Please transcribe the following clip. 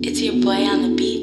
It's your boy on the beat.